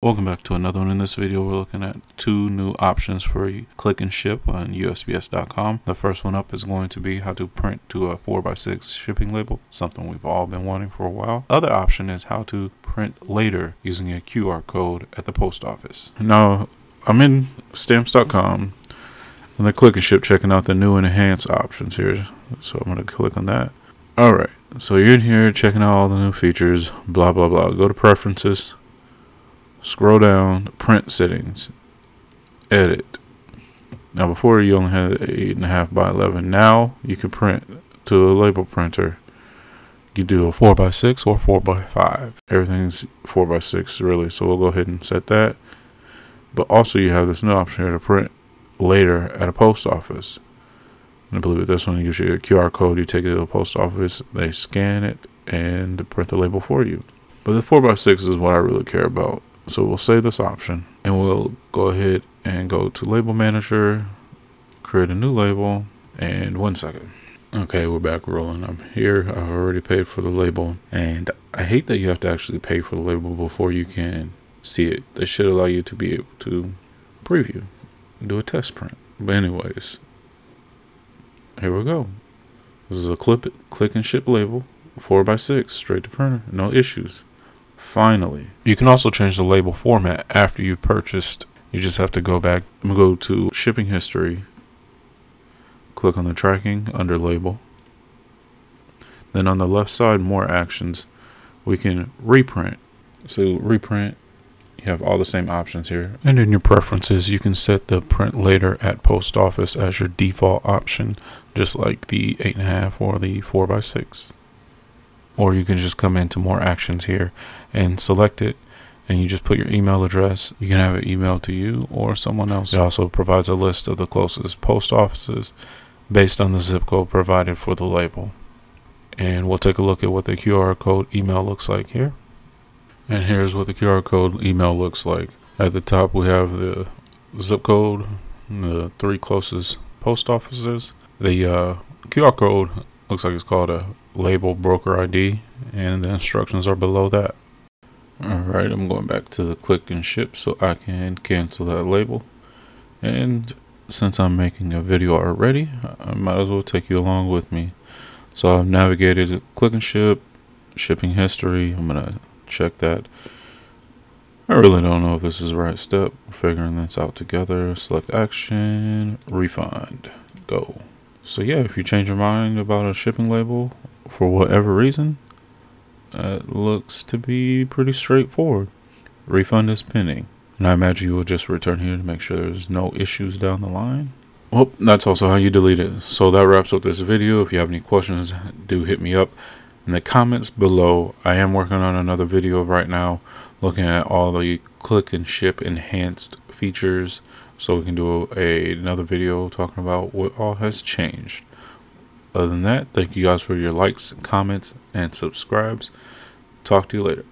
Welcome back to another one. In this video, we're looking at two new options for click and ship on USPS.com. The first one up is going to be how to print to a 4x6 shipping label, something we've all been wanting for a while. The other option is how to print later using a QR code at the post office. Now, I'm in stamps.com and the click and ship, checking out the new enhanced options here. So I'm going to click on that. All right, so you're in here checking out all the new features, blah, blah, blah. Go to preferences. Scroll down, print settings, edit. Now before you only had 8.5 by 11. Now you can print to a label printer. You do a 4x6 or 4x5. Everything's 4x6 really, so we'll go ahead and set that. But also you have this new option here to print later at a post office. And I believe with this one, it gives you a QR code. You take it to the post office, they scan it and print the label for you. But the 4x6 is what I really care about. So we'll save this option and we'll go ahead and go to label manager, create a new label, and 1 second. Okay, we're back rolling. I'm here. I've already paid for the label, and I hate that you have to actually pay for the label before you can see it. They should allow you to be able to preview, do a test print. But anyways, here we go. This is a click and ship label, 4x6, straight to printer, no issues. Finally, you can also change the label format after you've purchased. You just have to go back and go to shipping history, click on the tracking under label. Then on the left side, more actions, we can reprint. So reprint, you have all the same options here. And in your preferences, you can set the print later at post office as your default option, just like the 8.5 or the 4x6. Or you can just come into more actions here and select it, and you just put your email address. You can have it emailed to you or someone else. It also provides a list of the closest post offices based on the zip code provided for the label. And we'll take a look at what the QR code email looks like here. And here's what the QR code email looks like. At the top, we have the zip code, the 3 closest post offices. The QR code looks like it's called a label broker ID, and the instructions are below that. All right, I'm going back to the click and ship so I can cancel that label. And since I'm making a video already, I might as well take you along with me. So I've navigated click and ship, shipping history. I'm gonna check that. I really don't know if this is the right step. We're figuring this out together. Select action, refund, go. So yeah, if you change your mind about a shipping label for whatever reason, it looks to be pretty straightforward. Refund is pending. And I imagine you will just return here to make sure there's no issues down the line. Well, that's also how you delete it. So that wraps up this video. If you have any questions, do hit me up in the comments below. I am working on another video right now, looking at all the click and ship enhanced features. So we can do another video talking about what all has changed. Other than that, thank you guys for your likes, comments, and subscribes. Talk to you later.